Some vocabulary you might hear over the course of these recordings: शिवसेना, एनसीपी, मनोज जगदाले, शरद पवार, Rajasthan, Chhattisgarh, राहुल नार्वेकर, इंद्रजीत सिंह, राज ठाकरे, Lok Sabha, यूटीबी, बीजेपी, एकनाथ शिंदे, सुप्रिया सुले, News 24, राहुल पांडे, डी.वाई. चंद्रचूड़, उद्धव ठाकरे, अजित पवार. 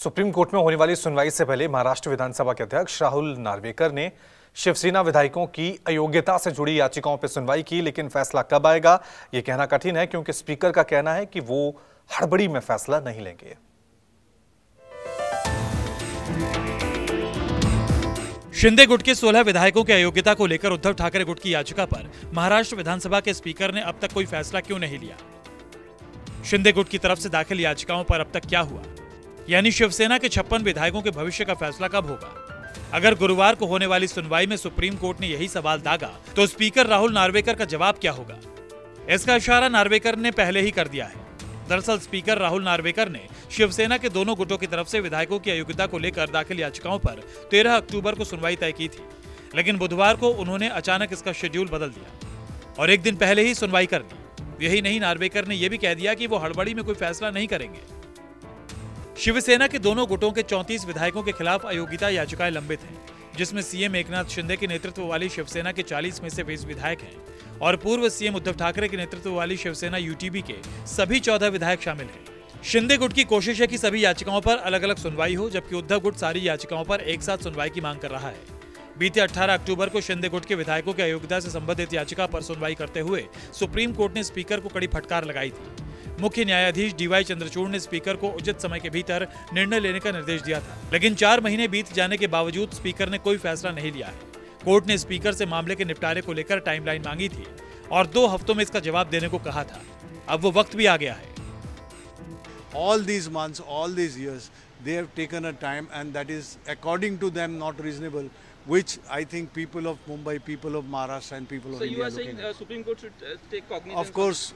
Supreme court में होने वाली सुनवाई से पहले महाराष्ट्र विधानसभा के अध्यक्ष राहुल नार्वेकर ने शिवसेना विधायकों की अयोग्यता से जुड़ी याचिकाओं पर सुनवाई की, लेकिन फैसला कब आएगा ये कहना कठिन है क्योंकि स्पीकर का कहना है कि वो हड़बड़ी में फैसला नहीं लेंगे। शिंदे गुट के 16 विधायकों की अयोग्यता को लेकर उद्धव ठाकरे गुट की याचिका पर महाराष्ट्र विधानसभा के स्पीकर ने अब तक कोई फैसला क्यों नहीं लिया? शिंदे गुट की तरफ से दाखिल याचिकाओं पर अब तक क्या हुआ, यानी शिवसेना के 56 विधायकों के भविष्य का फैसला कब होगा? अगर गुरुवार को होने वाली सुनवाई में सुप्रीम कोर्ट ने यही सवाल दागा तो स्पीकर राहुल नार्वेकर का जवाब क्या होगा? इसका इशारा नार्वेकर ने पहले ही कर दिया है। दरअसल स्पीकर राहुल नार्वेकर ने शिवसेना के दोनों गुटों की तरफ से विधायकों की अयोग्यता को लेकर दाखिल याचिकाओं पर 13 अक्टूबर को सुनवाई तय की थी, लेकिन बुधवार को उन्होंने अचानक इसका शेड्यूल बदल दिया और एक दिन पहले ही सुनवाई कर दी। यही नहीं, नार्वेकर ने यह भी कह दिया कि वो हड़बड़ी में कोई फैसला नहीं करेंगे। शिवसेना के दोनों गुटों के 34 विधायकों के खिलाफ अयोग्यता याचिकाएं लंबित हैं, जिसमें सीएम एकनाथ शिंदे के नेतृत्व वाली शिवसेना के 40 में से 20 विधायक हैं और पूर्व सीएम उद्धव ठाकरे के नेतृत्व वाली शिवसेना यूटीबी के सभी 14 विधायक शामिल हैं। शिंदे गुट की कोशिश है कि सभी याचिकाओं पर अलग अलग सुनवाई हो, जबकि उद्धव गुट सारी याचिकाओं पर एक साथ सुनवाई की मांग कर रहा है। बीते 18 अक्टूबर को शिंदे गुट के विधायकों की अयोग्यता से संबंधित याचिका पर सुनवाई करते हुए सुप्रीम कोर्ट ने स्पीकर को कड़ी फटकार लगाई थी। मुख्य न्यायाधीश डी.वाई. चंद्रचूड़ ने स्पीकर को उचित समय के भीतर निर्णय लेने का निर्देश दिया था, लेकिन 4 महीने बीत जाने के बावजूद स्पीकर ने कोई फैसला नहीं लिया है। कोर्ट ने स्पीकर से मामले के निपटारे को लेकर टाइमलाइन मांगी थी और 2 हफ्तों में इसका जवाब देने को कहा था। अब वो वक्त भी आ गया है। All these months, all these years, they have taken a time, and that is, according to them, not reasonable, which I think people of Mumbai, people of Maharashtra, and people of India are looking at. So you are saying Supreme Court should take cognizance? Of course,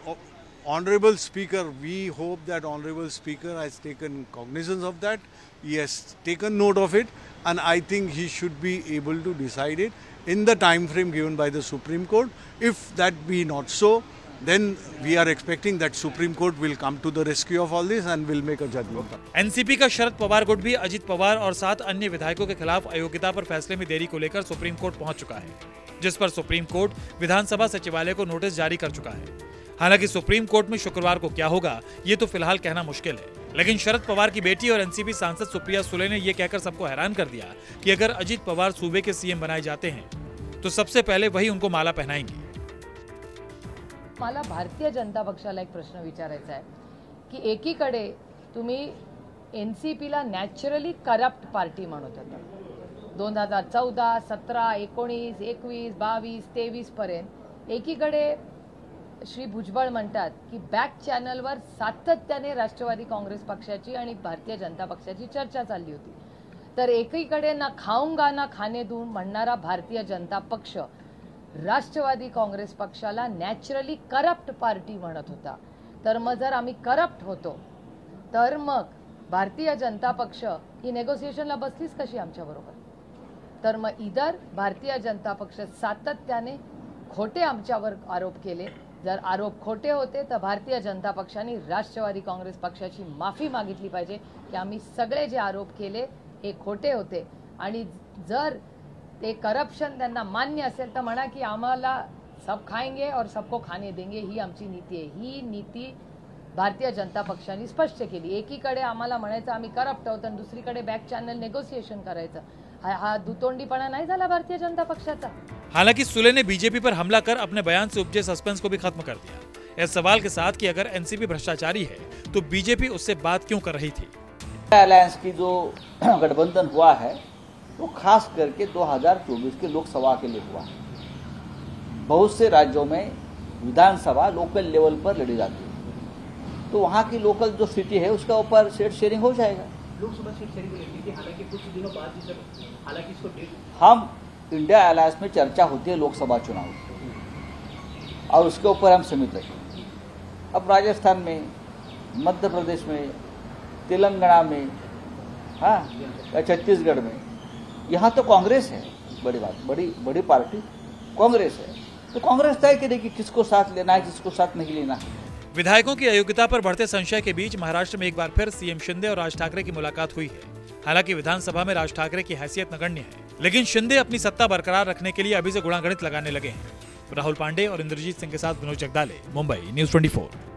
Honorable Speaker, we hope that Honorable Speaker has taken cognizance of that. He has taken note of it, and I think he should be able to decide it in the time frame given by the Supreme Court. If that be not so, then we are expecting that Supreme Court will come to the rescue of all this and will make a judgment. एनसीपी का शरद पवार गुट भी अजित पवार और 7 अन्य विधायकों के खिलाफ अयोग्यता पर फैसले में देरी को लेकर सुप्रीम कोर्ट पहुंच चुका है, जिस पर सुप्रीम कोर्ट विधानसभा सचिवालय को नोटिस जारी कर चुका है। हालांकि सुप्रीम कोर्ट में शुक्रवार को क्या होगा ये तो फिलहाल कहना मुश्किल है, लेकिन शरद पवार की बेटी और एनसीपी सांसद सुप्रिया सुले ने यह कहकर सबको हैरान कर दिया कि अगर अजित पवार सूबे के सीएम बनाए जाते हैं तो सबसे पहले वही उनको माला पहनाएंगी। मला भारतीय जनता पक्षाला एक प्रश्न विचारायचा आहे की एकीकडे तुम्ही एनसीपीला नॅचरली करप्ट पार्टी म्हणत होता 2014, 2017, 2019, 2021, 2022, 2023 पर्यंत। एकीकडे श्री भुजबळ म्हणतात की बॅक चॅनलवर सातत्याने राष्ट्रवादी काँग्रेस पक्षाची आणि भारतीय जनता पक्षाची चर्चा चालली होती, तर एकीकडे ना खाऊंगा ना खाने दूं म्हणणारा भारतीय जनता पक्ष राष्ट्रवादी काँग्रेस पक्षाला नॅचरली करप्ट पार्टी म्हणत होता। तर मग जर आम्ही करप्ट होतो तर मग भारतीय जनता पक्ष ही नेगोशिएशनला बसलीच कशी आमच्याबरोबर? तर मग इधर भारतीय जनता पक्ष सातत्याने खोटे आमच्यावर आरोप केले, जर आरोप खोटे होते तर भारतीय जनता पक्षाने राष्ट्रवादी काँग्रेस पक्षाची माफी मागितली पाहिजे की आम्ही सगळे जे आरोप केले हे खोटे होते, आणि जर ते करप्शन त्यांना मान्य असेल तर म्हणा की आम्हाला सब खाएंगे और सबको खाने देंगे, ही आमची नीती आहे। ही नीती भारतीय जनता पक्षाने स्पष्ट केली। एकीकडे आम्हाला म्हणायचं आम्ही करप्ट आहोत आणि दुसरीकडे बॅक चॅनल नेगोशिएशन करायचं, हा दुतोंडीपणा नाही झाला भारतीय जनता पक्षाचा? हालांकि सुले ने बीजेपी पर हमला कर अपने बयान से उपजे सस्पेंस को भी खत्म कर दिया, इस सवाल के साथ कि अगर एनसीपी भ्रष्टाचारी है तो बीजेपी उससे बात क्यों कर रही थी। अलायंस की जो गठबंधन हुआ है वो खास करके 2024 के लोकसभा के लिए हुआ। बहुत से राज्यों में विधानसभा लोकल लेवल पर लड़ी जाती है, तो वहाँ की लोकल जो सिटी है उसका ऊपर सीट शेयरिंग हो जाएगा। लोकसभा सीट शेयरिंग की हालांकि कुछ दिनों बाद ही, हालांकि इसको हम इंडिया अलायंस में चर्चा होती है लोकसभा चुनाव और उसके ऊपर हम सीमित रखें। अब राजस्थान में, मध्य प्रदेश में, तेलंगाना में, हाँ, छत्तीसगढ़ में, यहाँ तो कांग्रेस है। बड़ी बात, बड़ी पार्टी कांग्रेस है, तो कांग्रेस तय करेगी किसको साथ लेना है किसको साथ नहीं लेना है। विधायकों की अयोग्यता पर बढ़ते संशय के बीच महाराष्ट्र में एक बार फिर सीएम शिंदे और राज ठाकरे की मुलाकात हुई है। हालांकि विधानसभा में राज ठाकरे की हैसियत नगण्य है, लेकिन शिंदे अपनी सत्ता बरकरार रखने के लिए अभी से गुणागणित लगाने लगे हैं। राहुल पांडे और इंद्रजीत सिंह के साथ मनोज जगदाले, मुंबई, News 24।